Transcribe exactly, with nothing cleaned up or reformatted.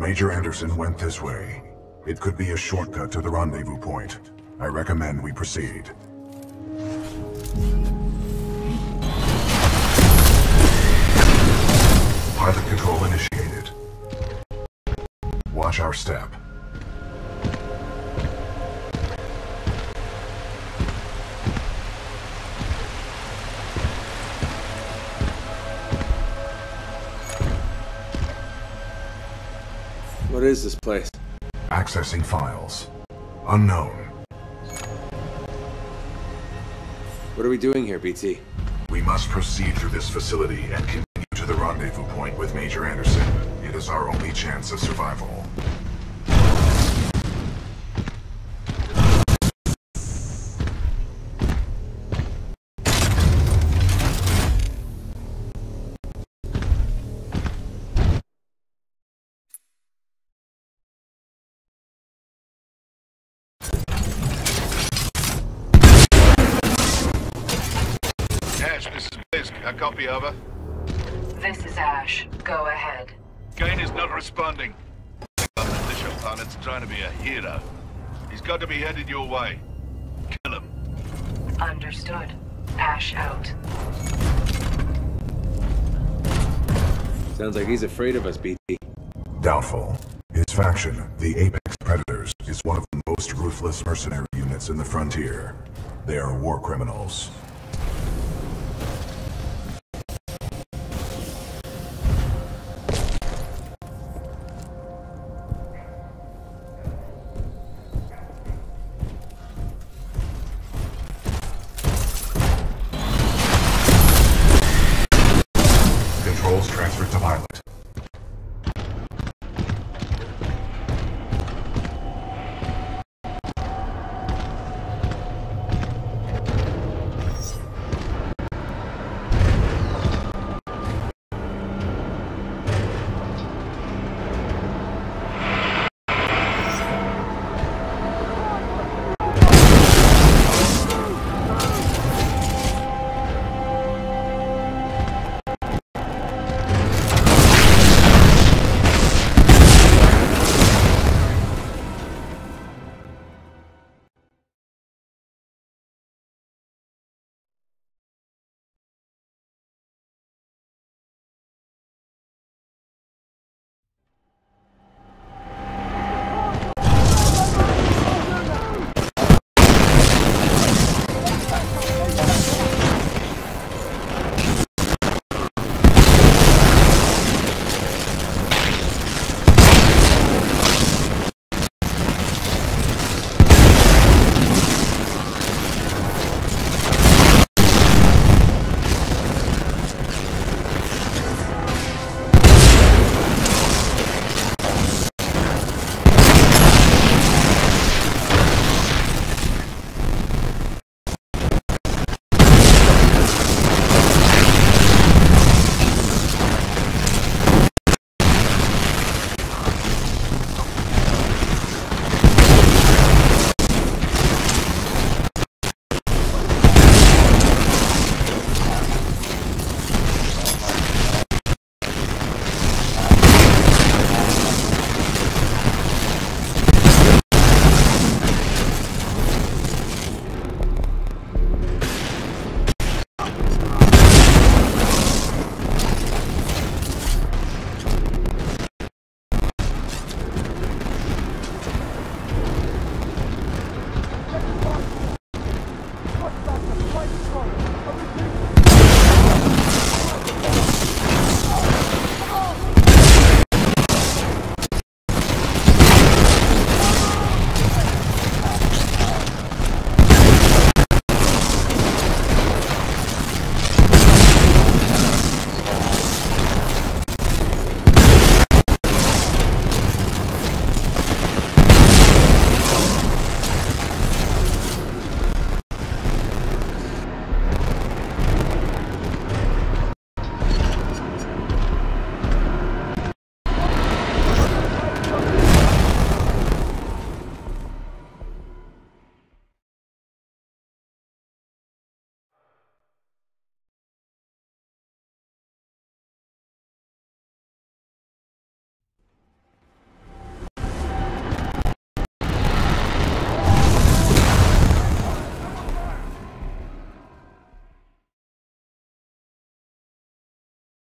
Major Anderson went this way. It could be a shortcut to the rendezvous point. I recommend we proceed. Pilot control initiated. Watch our step. What is this place? Accessing files. Unknown. What are we doing here, B T? We must proceed through this facility and continue to the rendezvous point with Major Anderson. It is our only chance of survival. This is Bisk. I copy over. This is Ash. Go ahead. Kane is not responding. The initial pilot's trying to be a hero. He's got to be headed your way. Kill him. Understood. Ash out. Sounds like he's afraid of us, B T. Doubtful. His faction, the Apex Predators, is one of the most ruthless mercenary units in the frontier. They are war criminals.